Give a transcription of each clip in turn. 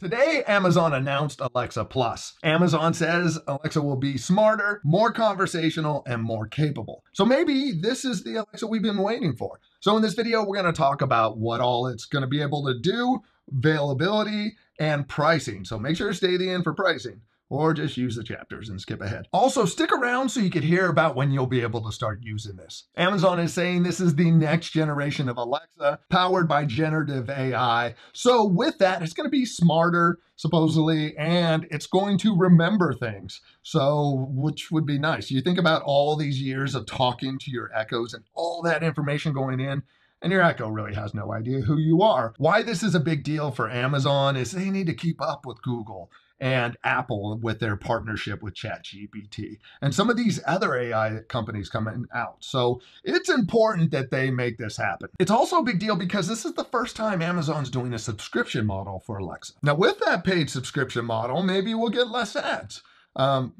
Today, Amazon announced Alexa Plus. Amazon says Alexa will be smarter, more conversational, and more capable. So maybe this is the Alexa we've been waiting for. So in this video, we're going to talk about what all it's going to be able to do, availability, and pricing. So make sure to stay to the end for pricing, or just use the chapters and skip ahead. Also, stick around so you can hear about when you'll be able to start using this. Amazon is saying this is the next generation of Alexa, powered by generative AI. So with that, it's gonna be smarter, supposedly, and it's going to remember things. So, which would be nice. You think about all these years of talking to your Echoes and all that information going in, and your Echo really has no idea who you are. Why this is a big deal for Amazon is they need to keep up with Google and Apple with their partnership with ChatGPT. And some of these other AI companies coming out. So it's important that they make this happen. It's also a big deal because this is the first time Amazon's doing a subscription model for Alexa. Now with that paid subscription model, maybe we'll get less ads.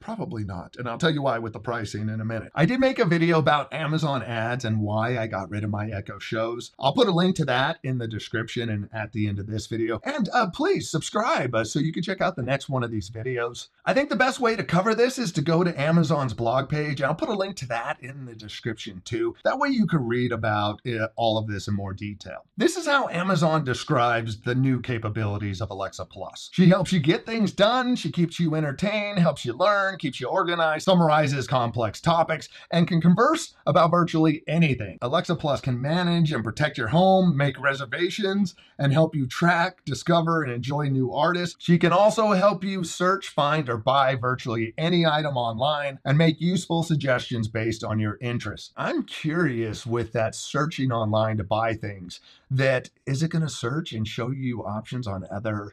Probably not. And I'll tell you why with the pricing in a minute. I did make a video about Amazon ads and why I got rid of my Echo shows. I'll put a link to that in the description and at the end of this video. And please subscribe so you can check out the next one of these videos. I think the best way to cover this is to go to Amazon's blog page. And I'll put a link to that in the description too. That way you can read about all of this in more detail. This is how Amazon describes the new capabilities of Alexa Plus. She helps you get things done. She keeps you entertained, helps you learn, keeps you organized, summarizes complex topics, and can converse about virtually anything. Alexa Plus can manage and protect your home, make reservations, and help you track, discover, and enjoy new artists. She can also help you search, find, or buy virtually any item online and make useful suggestions based on your interests. I'm curious with that searching online to buy things, that is it going to search and show you options on other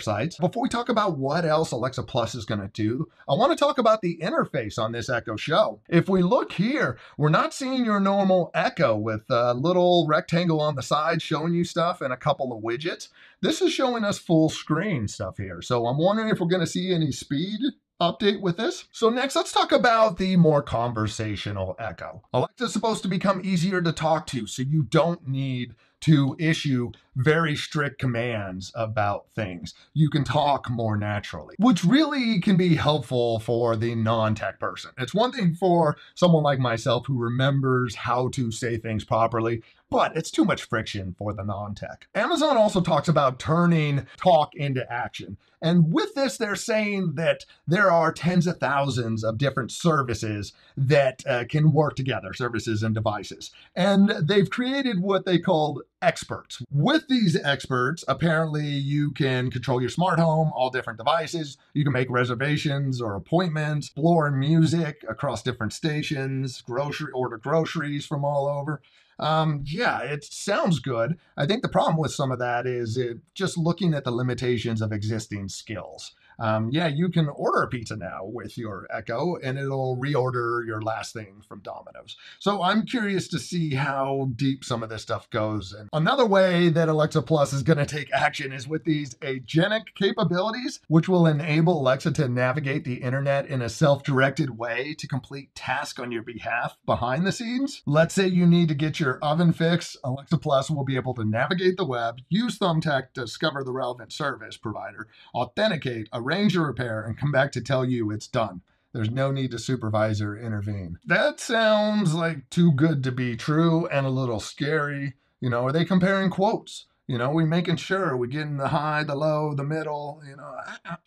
sites. Before we talk about what else Alexa Plus is going to do, I want to talk about the interface on this Echo Show. If we look here, we're not seeing your normal Echo with a little rectangle on the side showing you stuff and a couple of widgets. This is showing us full screen stuff here. So I'm wondering if we're going to see any speed update with this. So next, let's talk about the more conversational Echo. Alexa is supposed to become easier to talk to, so you don't need to issue very strict commands about things. You can talk more naturally, which really can be helpful for the non-tech person. It's one thing for someone like myself who remembers how to say things properly, but it's too much friction for the non-tech. Amazon also talks about turning talk into action. And with this, they're saying that there are tens of thousands of different services that can work together, services and devices. And they've created what they called experts. With these experts, apparently you can control your smart home, all different devices. You can make reservations or appointments, explore music across different stations, order groceries from all over. Yeah, it sounds good. I think the problem with some of that is just looking at the limitations of existing skills. Yeah, you can order a pizza now with your Echo and it'll reorder your last thing from Domino's. So I'm curious to see how deep some of this stuff goes. And another way that Alexa Plus is going to take action is with these agentic capabilities, which will enable Alexa to navigate the internet in a self-directed way to complete tasks on your behalf behind the scenes. Let's say you need to get your oven fixed. Alexa Plus will be able to navigate the web, use Thumbtack to discover the relevant service provider, authenticate, arrange a repair, and come back to tell you it's done. There's no need to supervise or intervene. That sounds like too good to be true and a little scary. You know, are they comparing quotes? You know, we're making sure we're getting the high, the low, the middle, you know,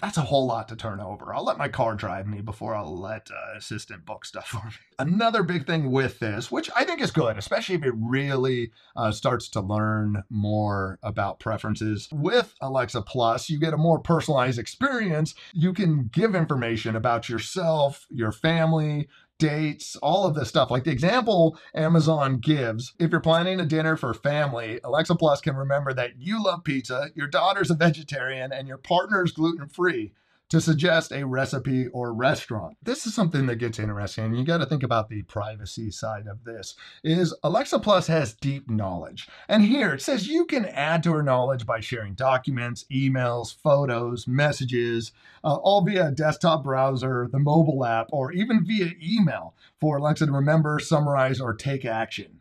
that's a whole lot to turn over. I'll let my car drive me before I'll let assistant book stuff for me. Another big thing with this, which I think is good, especially if it really starts to learn more about preferences. With Alexa Plus, you get a more personalized experience. You can give information about yourself, your family, dates, all of this stuff. Like the example Amazon gives, if you're planning a dinner for family, Alexa Plus can remember that you love pizza, your daughter's a vegetarian, and your partner's gluten-free to suggest a recipe or restaurant. This is something that gets interesting. You got to think about the privacy side of this, is Alexa Plus has deep knowledge. And here it says you can add to her knowledge by sharing documents, emails, photos, messages, all via a desktop browser, the mobile app, or even via email for Alexa to remember, summarize, or take action.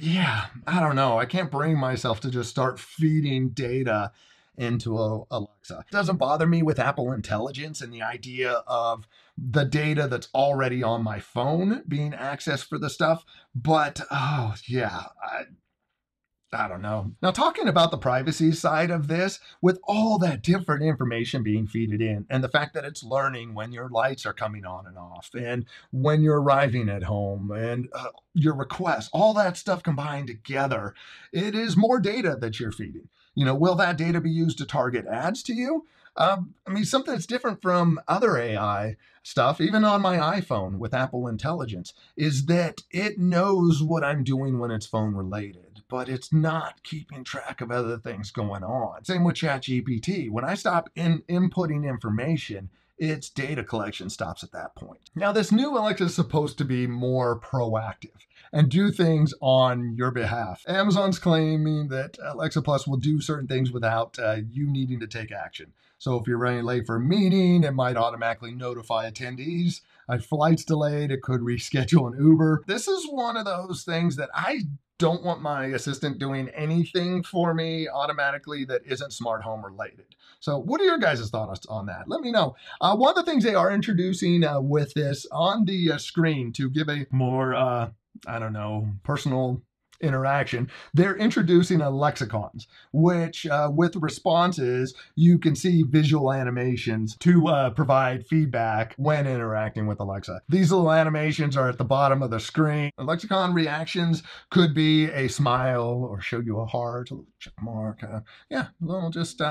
Yeah, I don't know. I can't bring myself to just start feeding data into Alexa. It doesn't bother me with Apple Intelligence and the idea of the data that's already on my phone being accessed for the stuff. But, oh, yeah, I don't know. Now, talking about the privacy side of this, with all that different information being fed in and the fact that it's learning when your lights are coming on and off and when you're arriving at home and your requests, all that stuff combined together, it is more data that you're feeding. You know, will that data be used to target ads to you? I mean, something that's different from other AI stuff, even on my iPhone with Apple Intelligence, is that it knows what I'm doing when it's phone related, but it's not keeping track of other things going on. Same with ChatGPT. When I stop inputting information, its data collection stops at that point. Now, this new Alexa is supposed to be more proactive and do things on your behalf. Amazon's claiming that Alexa Plus will do certain things without you needing to take action. So if you're running late for a meeting, it might automatically notify attendees. A flight's delayed, it could reschedule an Uber. This is one of those things that I don't want my assistant doing anything for me automatically that isn't smart home related. So what are your guys' thoughts on that? Let me know. One of the things they are introducing with this on the screen to give a more, I don't know, personal interaction, they're introducing Alexicons, which with responses, you can see visual animations to provide feedback when interacting with Alexa. These little animations are at the bottom of the screen. Alexicon reactions could be a smile or show you a heart, a little check mark. Yeah, a little just, hey,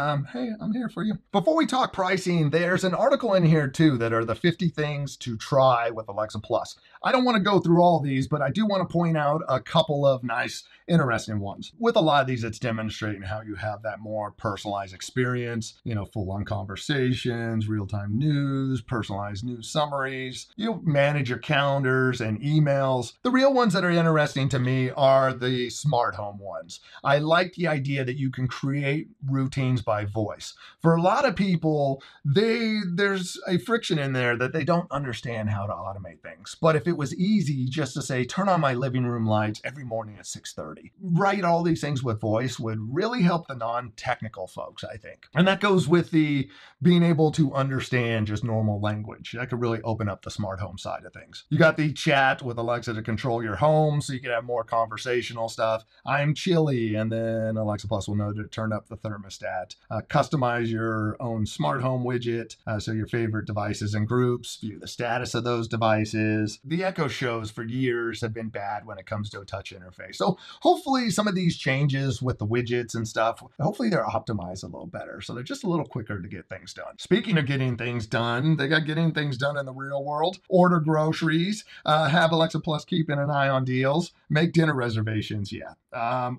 I'm here for you. Before we talk pricing, there's an article in here too that are the 50 things to try with Alexa Plus. I don't want to go through all these, but I do want to point out a couple of nice, interesting ones. With a lot of these, it's demonstrating how you have that more personalized experience, you know, full-on conversations, real-time news, personalized news summaries. You manage your calendars and emails. The real ones that are interesting to me are the smart home ones. I like the idea that you can create routines by voice. For a lot of people, there's a friction in there that they don't understand how to automate things. But if it was easy just to say, turn on my living room lights every morning at 6:30. Write all these things with voice would really help the non-technical folks, I think. And that goes with the being able to understand just normal language. That could really open up the smart home side of things. You got the chat with Alexa to control your home so you can have more conversational stuff. I'm chilly, and then Alexa Plus will know to turn up the thermostat. Customize your own smart home widget, so your favorite devices and groups, view the status of those devices. The Echo Shows for years have been bad when it comes to a touch interface. So hopefully some of these changes with the widgets and stuff, hopefully they're optimized a little better. So they're just a little quicker to get things done. Speaking of getting things done, they got getting things done in the real world. Order groceries, have Alexa Plus keeping an eye on deals, make dinner reservations, yeah.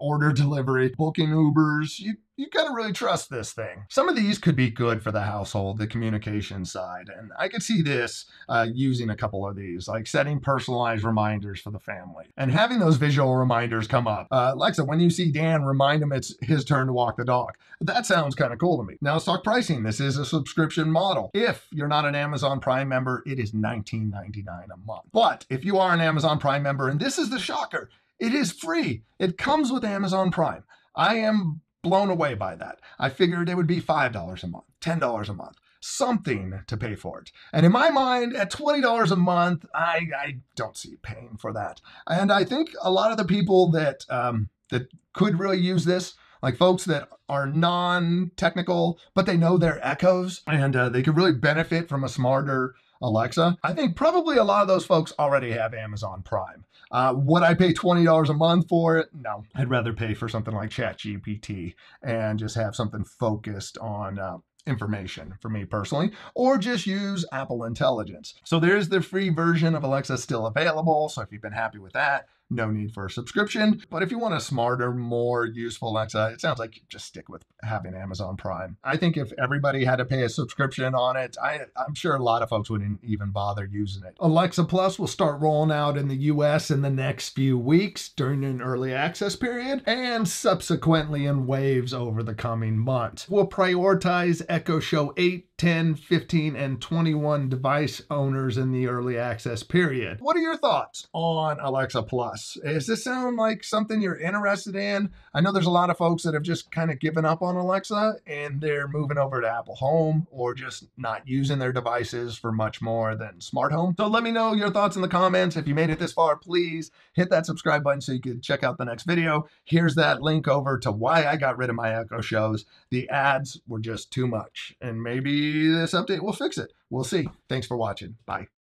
Order delivery, booking Ubers, you gotta really trust this thing. Some of these could be good for the household, the communication side. And I could see this using a couple of these, like setting personalized reminders for the family and having those visual reminders come up. Alexa, when you see Dan, remind him it's his turn to walk the dog. That sounds kind of cool to me. Now let's talk pricing. This is a subscription model. If you're not an Amazon Prime member, it is $19.99 a month. But if you are an Amazon Prime member, and this is the shocker, it is free. It comes with Amazon Prime. I am blown away by that. I figured it would be $5 a month, $10 a month, something to pay for it. And in my mind, at $20 a month, I don't see paying for that. And I think a lot of the people that that could really use this, like folks that are non-technical, but they know their Echoes, and they could really benefit from a smarter Alexa. I think probably a lot of those folks already have Amazon Prime. Would I pay $20 a month for it? No, I'd rather pay for something like ChatGPT and just have something focused on information for me personally, or just use Apple Intelligence. So there's the free version of Alexa still available. So if you've been happy with that, no need for a subscription. But if you want a smarter, more useful Alexa, it sounds like you just stick with having Amazon Prime. I think if everybody had to pay a subscription on it, I'm sure a lot of folks wouldn't even bother using it. Alexa Plus will start rolling out in the US in the next few weeks during an early access period and subsequently in waves over the coming months. We'll prioritize Echo Show 8 10, 15, and 21 device owners in the early access period. What are your thoughts on Alexa Plus? Does this sound like something you're interested in? I know there's a lot of folks that have just kind of given up on Alexa and they're moving over to Apple Home or just not using their devices for much more than smart home. So let me know your thoughts in the comments. If you made it this far, please hit that subscribe button so you can check out the next video. Here's that link over to why I got rid of my Echo shows. The ads were just too much, and maybe this update will fix it. We'll see. Thanks for watching. Bye.